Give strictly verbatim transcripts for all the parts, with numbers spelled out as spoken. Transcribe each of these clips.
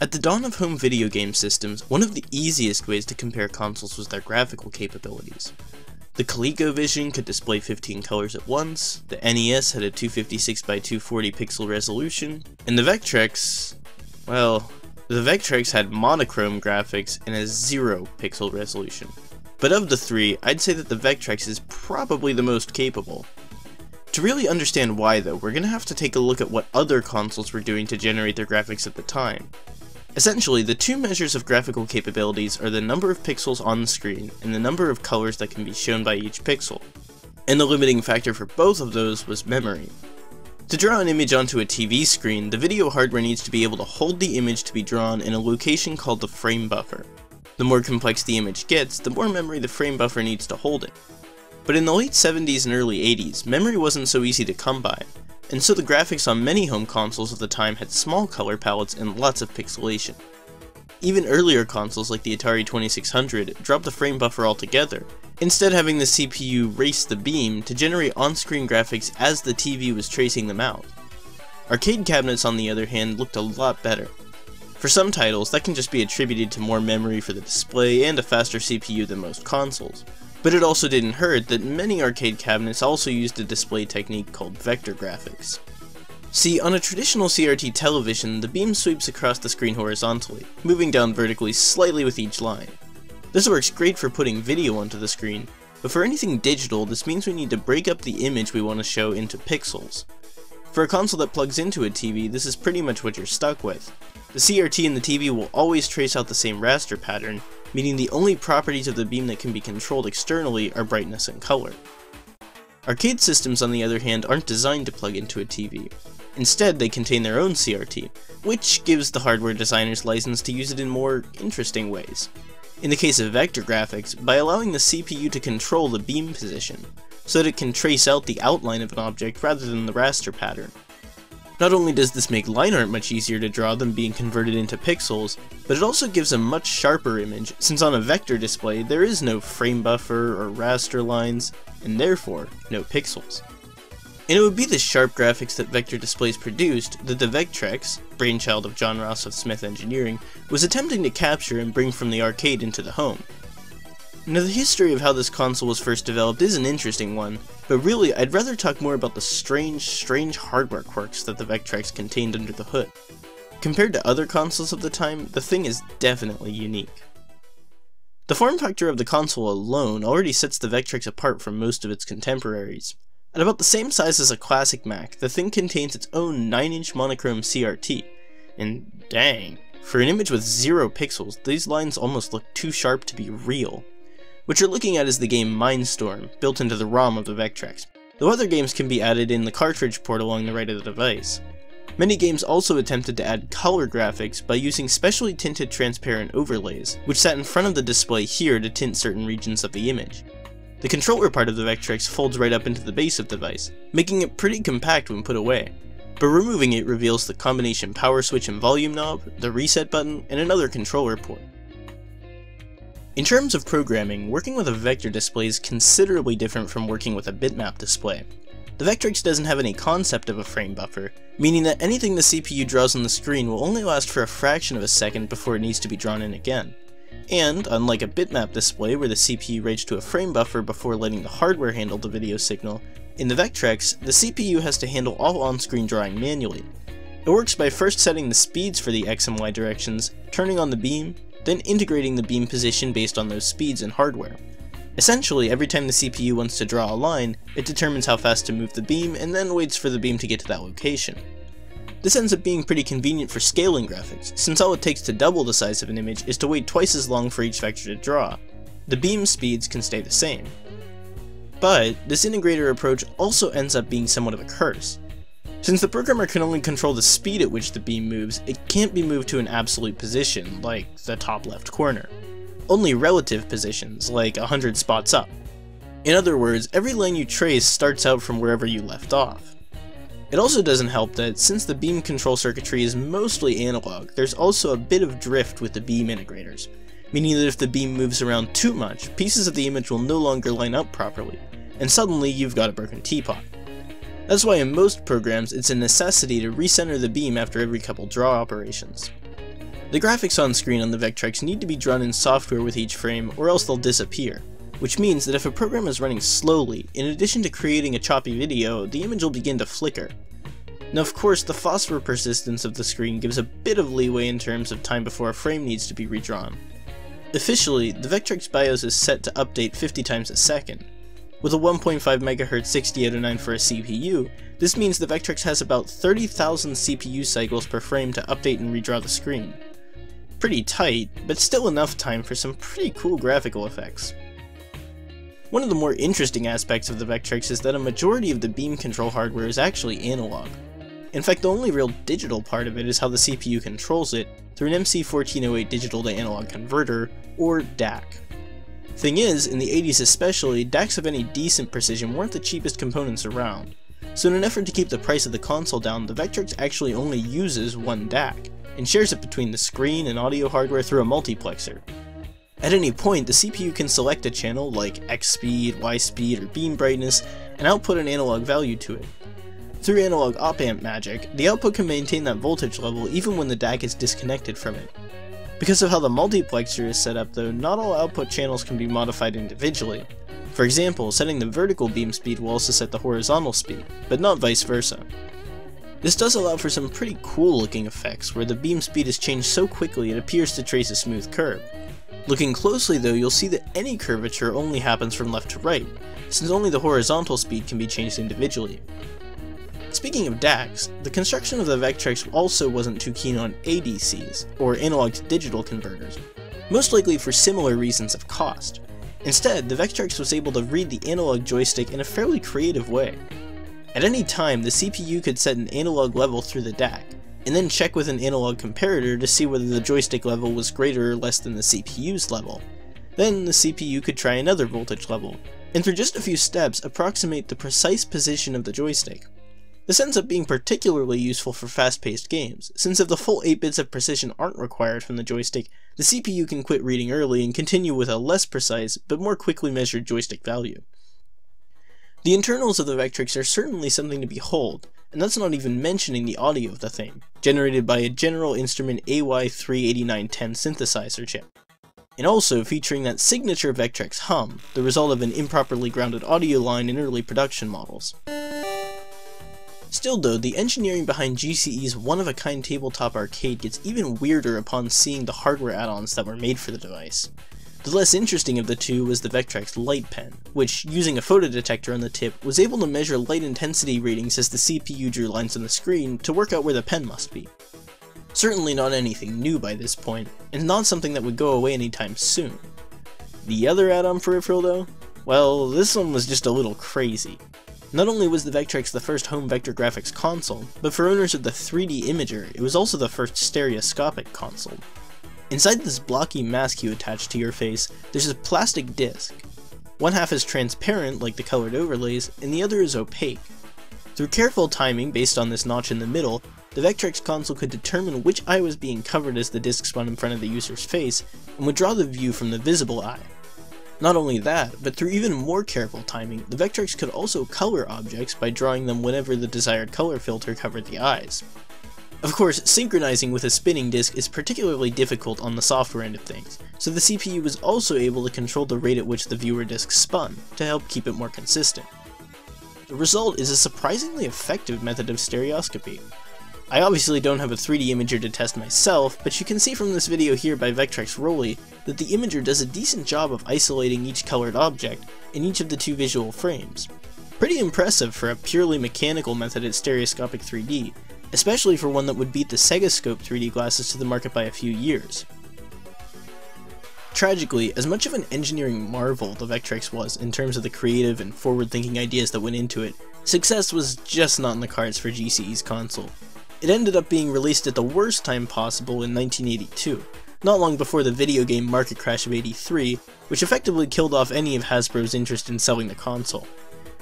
At the dawn of home video game systems, one of the easiest ways to compare consoles was their graphical capabilities. The ColecoVision could display fifteen colors at once, the N E S had a two fifty-six by two forty pixel resolution, and the Vectrex, well, the Vectrex had monochrome graphics and a zero pixel resolution. But of the three, I'd say that the Vectrex is probably the most capable. To really understand why though, we're going to have to take a look at what other consoles were doing to generate their graphics at the time. Essentially, the two measures of graphical capabilities are the number of pixels on the screen and the number of colors that can be shown by each pixel, and the limiting factor for both of those was memory. To draw an image onto a T V screen, the video hardware needs to be able to hold the image to be drawn in a location called the frame buffer. The more complex the image gets, the more memory the frame buffer needs to hold it. But in the late seventies and early eighties, memory wasn't so easy to come by, and so the graphics on many home consoles of the time had small color palettes and lots of pixelation. Even earlier consoles like the Atari twenty-six hundred dropped the frame buffer altogether, instead having the C P U race the beam to generate on-screen graphics as the T V was tracing them out. Arcade cabinets, on the other hand, looked a lot better. For some titles, that can just be attributed to more memory for the display and a faster C P U than most consoles. But it also didn't hurt that many arcade cabinets also used a display technique called vector graphics. See, on a traditional C R T television, the beam sweeps across the screen horizontally, moving down vertically slightly with each line. This works great for putting video onto the screen, but for anything digital, this means we need to break up the image we want to show into pixels. For a console that plugs into a T V, this is pretty much what you're stuck with. The C R T and the T V will always trace out the same raster pattern, meaning the only properties of the beam that can be controlled externally are brightness and color. Arcade systems, on the other hand, aren't designed to plug into a T V. Instead, they contain their own C R T, which gives the hardware designers license to use it in more interesting ways. In the case of vector graphics, by allowing the C P U to control the beam position, so that it can trace out the outline of an object rather than the raster pattern. Not only does this make line art much easier to draw than being converted into pixels, but it also gives a much sharper image, since on a vector display there is no frame buffer or raster lines, and therefore no pixels. And it would be the sharp graphics that vector displays produced that the Vectrex, brainchild of John Ross of Smith Engineering, was attempting to capture and bring from the arcade into the home. Now, the history of how this console was first developed is an interesting one, but really I'd rather talk more about the strange, strange hardware quirks that the Vectrex contained under the hood. Compared to other consoles of the time, the thing is definitely unique. The form factor of the console alone already sets the Vectrex apart from most of its contemporaries. At about the same size as a classic Mac, the thing contains its own nine inch monochrome C R T, and dang, for an image with zero pixels, these lines almost look too sharp to be real. What you're looking at is the game Mindstorm, built into the ROM of the Vectrex, though other games can be added in the cartridge port along the right of the device. Many games also attempted to add color graphics by using specially tinted transparent overlays, which sat in front of the display here to tint certain regions of the image. The controller part of the Vectrex folds right up into the base of the device, making it pretty compact when put away, but removing it reveals the combination power switch and volume knob, the reset button, and another controller port. In terms of programming, working with a vector display is considerably different from working with a bitmap display. The Vectrex doesn't have any concept of a frame buffer, meaning that anything the C P U draws on the screen will only last for a fraction of a second before it needs to be drawn in again. And, unlike a bitmap display where the C P U writes to a frame buffer before letting the hardware handle the video signal, in the Vectrex, the C P U has to handle all on-screen drawing manually. It works by first setting the speeds for the X and Y directions, turning on the beam, then integrating the beam position based on those speeds and hardware. Essentially, every time the C P U wants to draw a line, it determines how fast to move the beam and then waits for the beam to get to that location. This ends up being pretty convenient for scaling graphics, since all it takes to double the size of an image is to wait twice as long for each vector to draw. The beam speeds can stay the same. But this integrator approach also ends up being somewhat of a curse. Since the programmer can only control the speed at which the beam moves, it can't be moved to an absolute position, like the top left corner. Only relative positions, like one hundred spots up. In other words, every line you trace starts out from wherever you left off. It also doesn't help that, since the beam control circuitry is mostly analog, there's also a bit of drift with the beam integrators, meaning that if the beam moves around too much, pieces of the image will no longer line up properly, and suddenly you've got a broken teapot. That's why in most programs, it's a necessity to recenter the beam after every couple draw operations. The graphics on screen on the Vectrex need to be drawn in software with each frame, or else they'll disappear. Which means that if a program is running slowly, in addition to creating a choppy video, the image will begin to flicker. Now of course, the phosphor persistence of the screen gives a bit of leeway in terms of time before a frame needs to be redrawn. Officially, the Vectrex BIOS is set to update fifty times a second. With a one point five megahertz sixty eight oh nine for a C P U, this means the Vectrex has about thirty thousand C P U cycles per frame to update and redraw the screen. Pretty tight, but still enough time for some pretty cool graphical effects. One of the more interesting aspects of the Vectrex is that a majority of the beam control hardware is actually analog. In fact, the only real digital part of it is how the C P U controls it through an M C fourteen oh eight digital to analog converter, or D A C. Thing is, in the eighties especially, D A Cs of any decent precision weren't the cheapest components around, so in an effort to keep the price of the console down, the Vectrex actually only uses one D A C, and shares it between the screen and audio hardware through a multiplexer. At any point, the C P U can select a channel like X speed, Y speed, or beam brightness, and output an analog value to it. Through analog op-amp magic, the output can maintain that voltage level even when the D A C is disconnected from it. Because of how the multiplexer is set up though, not all output channels can be modified individually. For example, setting the vertical beam speed will also set the horizontal speed, but not vice versa. This does allow for some pretty cool looking effects, where the beam speed is changed so quickly it appears to trace a smooth curve. Looking closely though, you'll see that any curvature only happens from left to right, since only the horizontal speed can be changed individually. Speaking of D A Cs, the construction of the Vectrex also wasn't too keen on A D Cs, or analog to digital converters, most likely for similar reasons of cost. Instead, the Vectrex was able to read the analog joystick in a fairly creative way. At any time, the C P U could set an analog level through the D A C, and then check with an analog comparator to see whether the joystick level was greater or less than the C P U's level. Then the C P U could try another voltage level, and through just a few steps approximate the precise position of the joystick. This ends up being particularly useful for fast-paced games, since if the full eight bits of precision aren't required from the joystick, the C P U can quit reading early and continue with a less precise, but more quickly measured joystick value. The internals of the Vectrex are certainly something to behold, and that's not even mentioning the audio of the thing, generated by a General Instrument A Y three eight nine one zero synthesizer chip, and also featuring that signature Vectrex hum, the result of an improperly grounded audio line in early production models. Still though, the engineering behind G C E's one-of-a-kind tabletop arcade gets even weirder upon seeing the hardware add-ons that were made for the device. The less interesting of the two was the Vectrex light pen, which, using a photodetector on the tip, was able to measure light intensity readings as the C P U drew lines on the screen to work out where the pen must be. Certainly not anything new by this point, and not something that would go away anytime soon. The other add-on peripheral though? Well, this one was just a little crazy. Not only was the Vectrex the first home vector graphics console, but for owners of the three D imager, it was also the first stereoscopic console. Inside this blocky mask you attach to your face, there's a plastic disc. One half is transparent, like the colored overlays, and the other is opaque. Through careful timing based on this notch in the middle, the Vectrex console could determine which eye was being covered as the disc spun in front of the user's face, and would draw the view from the visible eye. Not only that, but through even more careful timing, the Vectrex could also color objects by drawing them whenever the desired color filter covered the eyes. Of course, synchronizing with a spinning disc is particularly difficult on the software end of things, so the C P U was also able to control the rate at which the viewer disc spun, to help keep it more consistent. The result is a surprisingly effective method of stereoscopy. I obviously don't have a three D imager to test myself, but you can see from this video here by Vectrex Rolly that the imager does a decent job of isolating each colored object in each of the two visual frames. Pretty impressive for a purely mechanical method at stereoscopic three D, especially for one that would beat the SegaScope three D glasses to the market by a few years. Tragically, as much of an engineering marvel the Vectrex was in terms of the creative and forward-thinking ideas that went into it, success was just not in the cards for G C E's console. It ended up being released at the worst time possible in nineteen eighty-two, not long before the video game market crash of eighty-three, which effectively killed off any of Hasbro's interest in selling the console.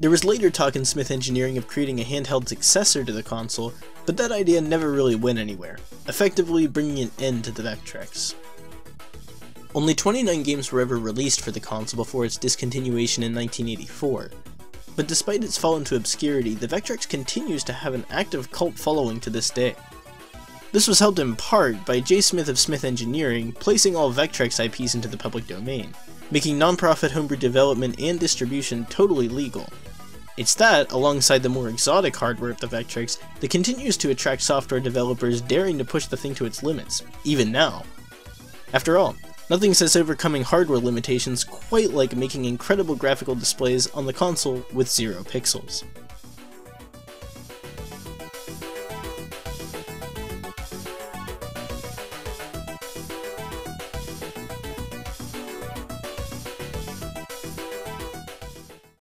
There was later talk in Smith Engineering of creating a handheld successor to the console, but that idea never really went anywhere, effectively bringing an end to the Vectrex. Only twenty-nine games were ever released for the console before its discontinuation in nineteen eighty-four, but despite its fall into obscurity, the Vectrex continues to have an active cult following to this day. This was helped in part by J. Smith of Smith Engineering placing all Vectrex I Ps into the public domain, making non-profit homebrew development and distribution totally legal. It's that, alongside the more exotic hardware of the Vectrex, that continues to attract software developers daring to push the thing to its limits, even now. After all, nothing says overcoming hardware limitations quite like making incredible graphical displays on the console with zero pixels.